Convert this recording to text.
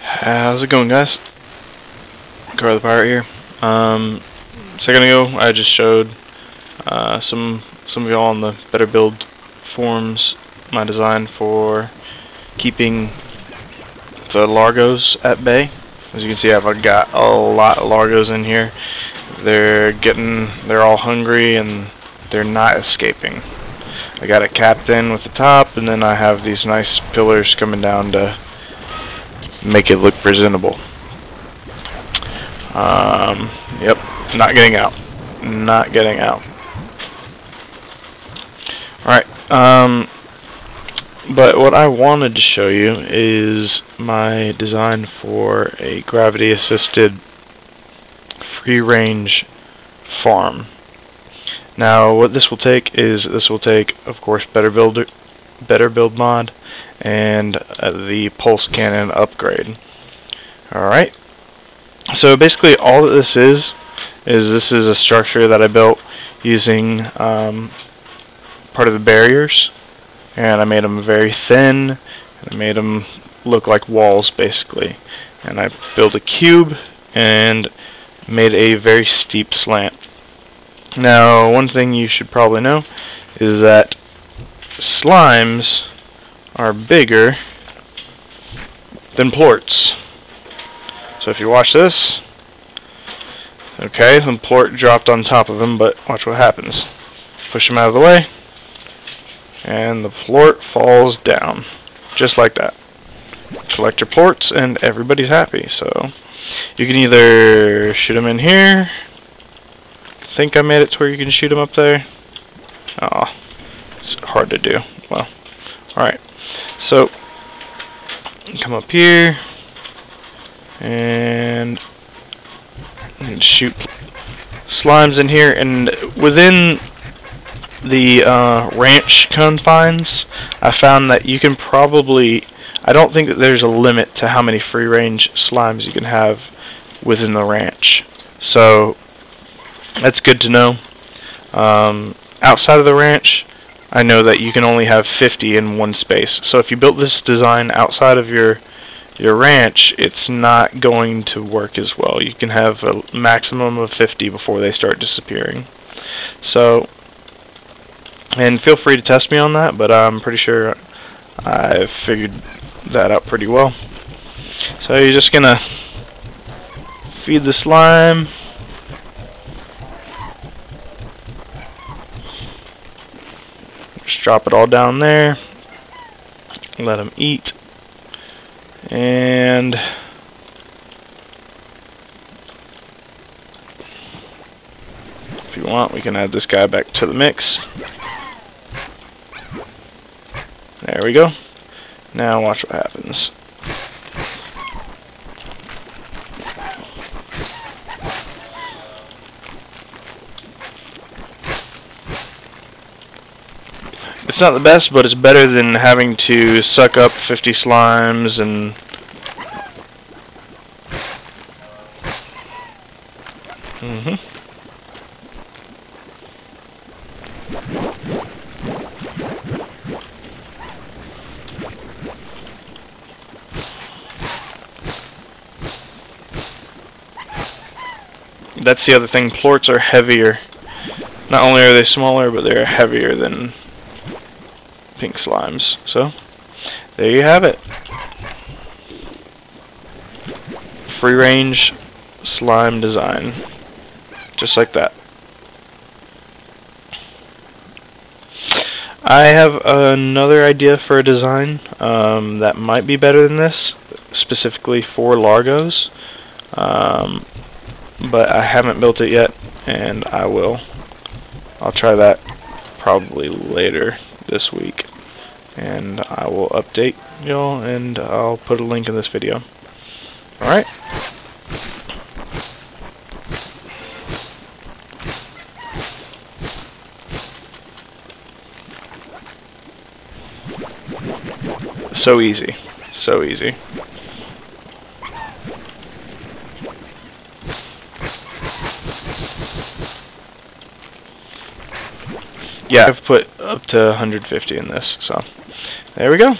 How's it going, guys? GARR the Pirate here. A second ago I just showed some of y'all on the Better Build forums my design for keeping the largos at bay. As you can see, I've got a lot of largos in here. They're all hungry and they're not escaping. I got it capped in with the top, and then I have these nice pillars coming down to make it look presentable. Yep, not getting out. Not getting out. Alright, but what I wanted to show you is my design for a gravity assisted free range farm. Now what this will take is, of course, Better Build Mod and the pulse cannon upgrade. Alright, so basically all that this is this is a structure that I built using part of the barriers, and I made them very thin, and I made them look like walls basically, and I built a cube and made a very steep slant. Now one thing you should probably know is that slimes are bigger than plorts. So if you watch this, okay, some plort dropped on top of him, but watch what happens. Push him out of the way, and the plort falls down, just like that. Collect your plorts, and everybody's happy. So you can either shoot them in here. I think I made it to where you can shoot them up there. Oh, it's hard to do. Well, alright. So, come up here and shoot slimes in here, and within the ranch confines, I found that you can probably, I don't think that there's a limit to how many free range slimes you can have within the ranch. So, that's good to know. Outside of the ranch, I know that you can only have 50 in one space. So if you built this design outside of your ranch, it's not going to work as well. You can have a maximum of 50 before they start disappearing. So, and feel free to test me on that, but I'm pretty sure I figured that out pretty well. So you're just gonna feed the slime. Just drop it all down there, let them eat, and if you want, we can add this guy back to the mix. There we go. Now watch what happens. It's not the best, but it's better than having to suck up 50 slimes and that's the other thing, plorts are heavier. Not only are they smaller, but they're heavier than pink slimes. So there you have it. Free range slime design. Just like that. I have another idea for a design that might be better than this, specifically for largos. But I haven't built it yet, and I will. I'll try that probably later this week, and I will update y'all, and I'll put a link in this video. Alright. So easy. So easy. Yeah, I've put up to 150 in this, so there we go.